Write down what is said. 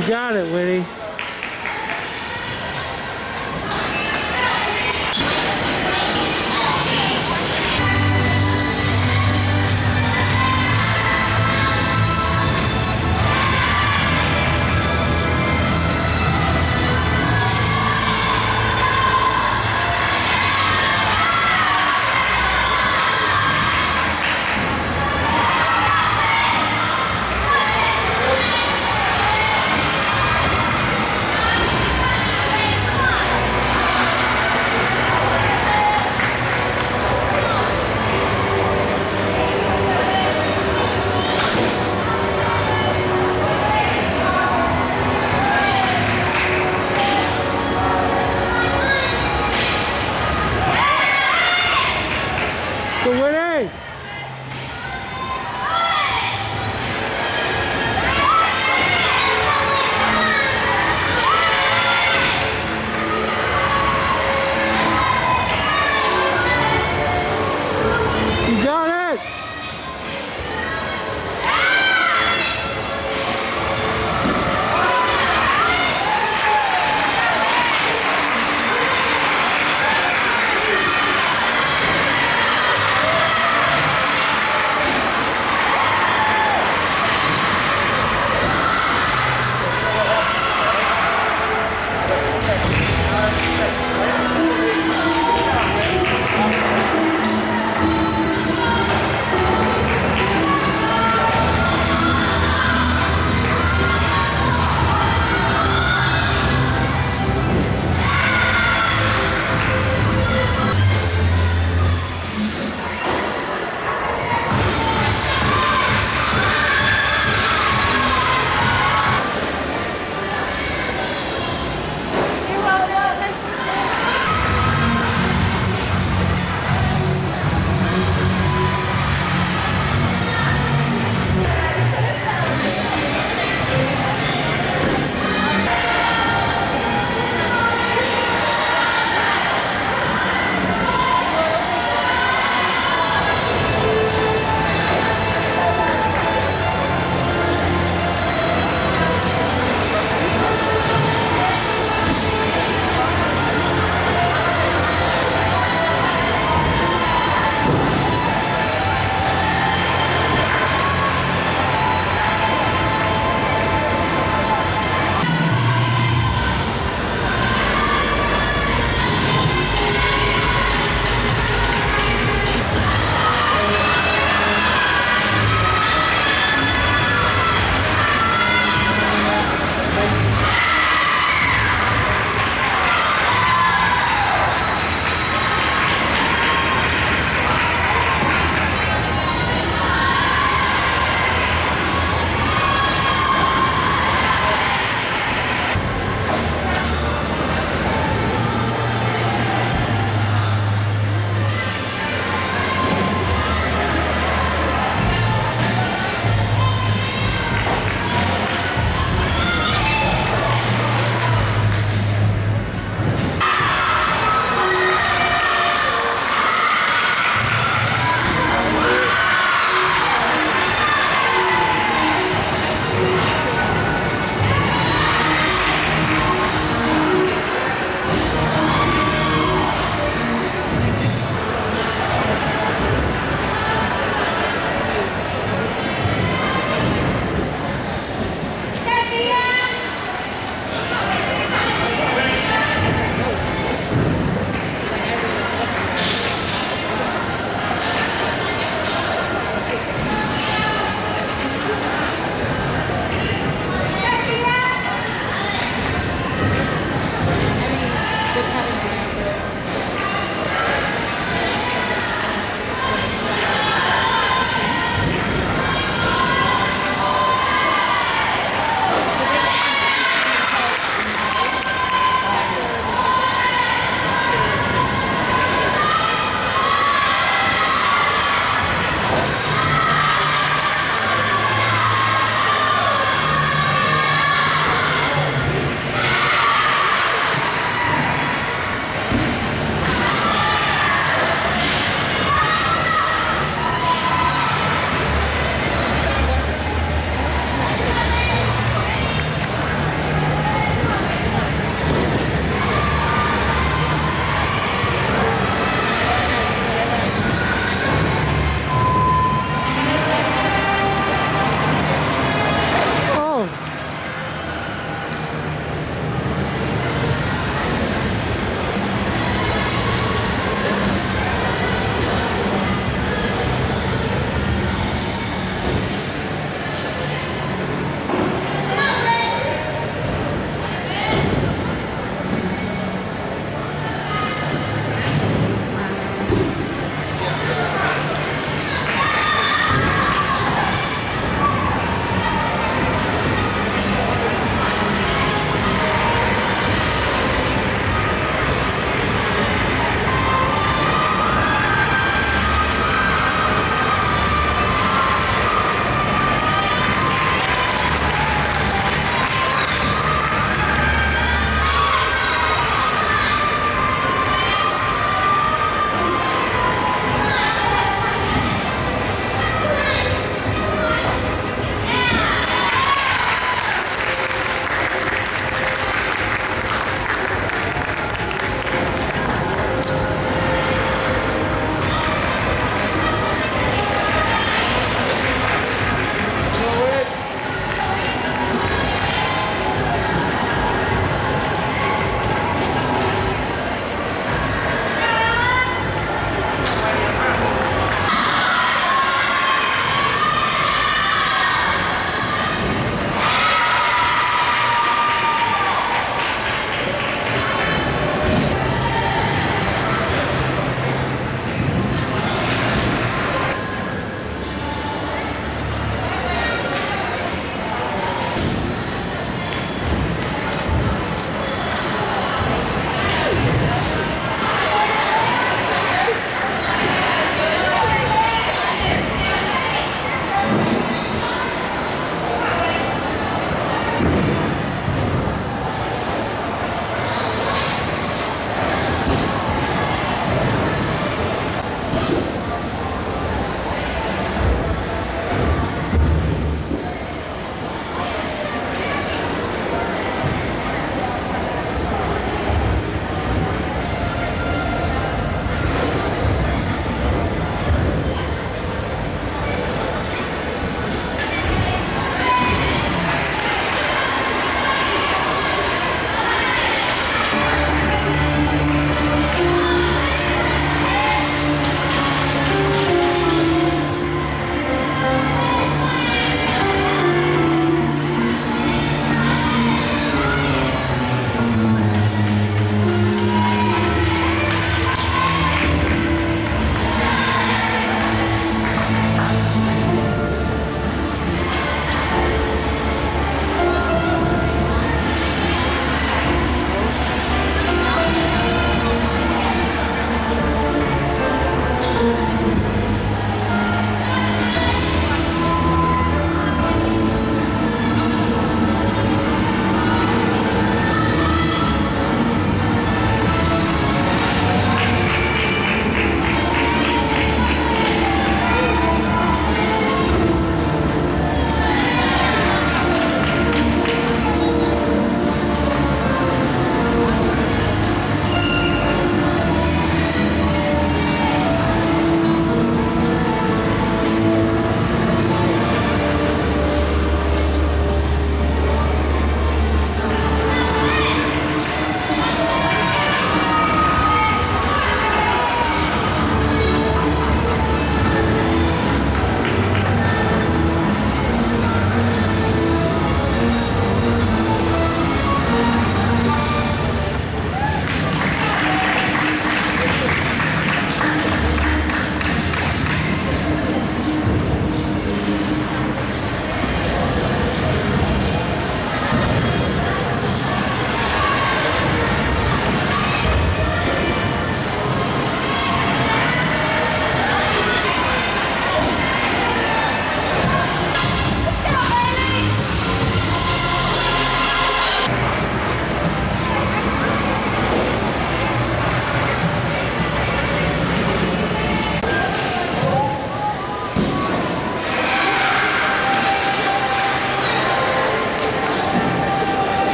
You got it, Winnie.